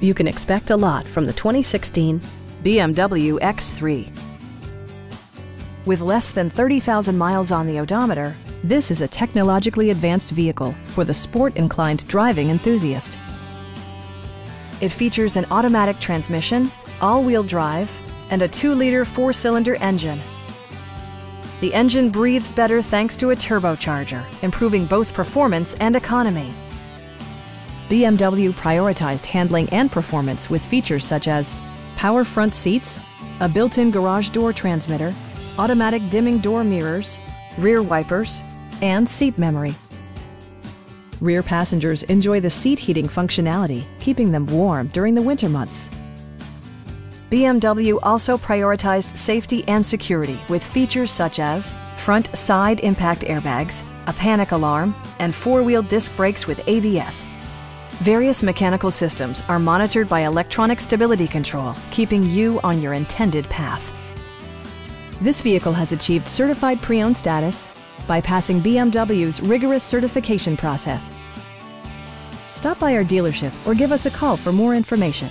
You can expect a lot from the 2016 BMW X3. With less than 30,000 miles on the odometer, this is a technologically advanced vehicle for the sport-inclined driving enthusiast. It features an automatic transmission, all-wheel drive, and a 2-liter 4-cylinder engine. The engine breathes better thanks to a turbocharger, improving both performance and economy. BMW prioritized handling and performance with features such as power front seats, a built-in garage door transmitter, automatic dimming door mirrors, rear wipers, and seat memory. Rear passengers enjoy the seat heating functionality, keeping them warm during the winter months. BMW also prioritized safety and security with features such as front side impact airbags, a panic alarm, and four-wheel disc brakes with ABS. Various mechanical systems are monitored by electronic stability control, keeping you on your intended path. This vehicle has achieved certified pre-owned status by passing BMW's rigorous certification process. Stop by our dealership or give us a call for more information.